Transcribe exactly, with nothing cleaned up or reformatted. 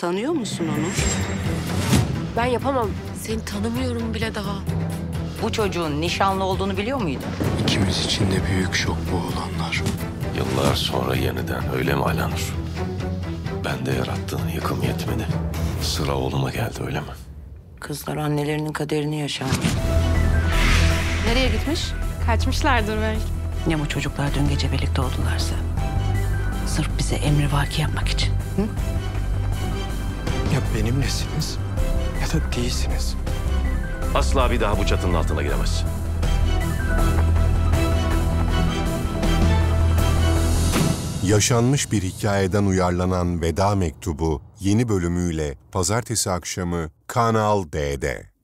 Tanıyor musun onu? Ben yapamam. Seni tanımıyorum bile daha. Bu çocuğun nişanlı olduğunu biliyor muydun? İkimiz için de büyük şok bu olanlar. Yıllar sonra yeniden, öyle mi Alanur? Ben de yarattığın yıkım yetmedi. Sıra oğluma geldi, öyle mi? Kızlar annelerinin kaderini yaşandı. Nereye gitmiş? Kaçmışlardır belki. Ne bu çocuklar dün gece birlikte oldularsa? Sırf bize emrivaki yapmak için. Hı? Ya benimlesiniz ya da değilsiniz. Asla bir daha bu çatının altına giremezsin. Yaşanmış bir hikayeden uyarlanan Veda Mektubu yeni bölümüyle pazartesi akşamı Kanal D'de.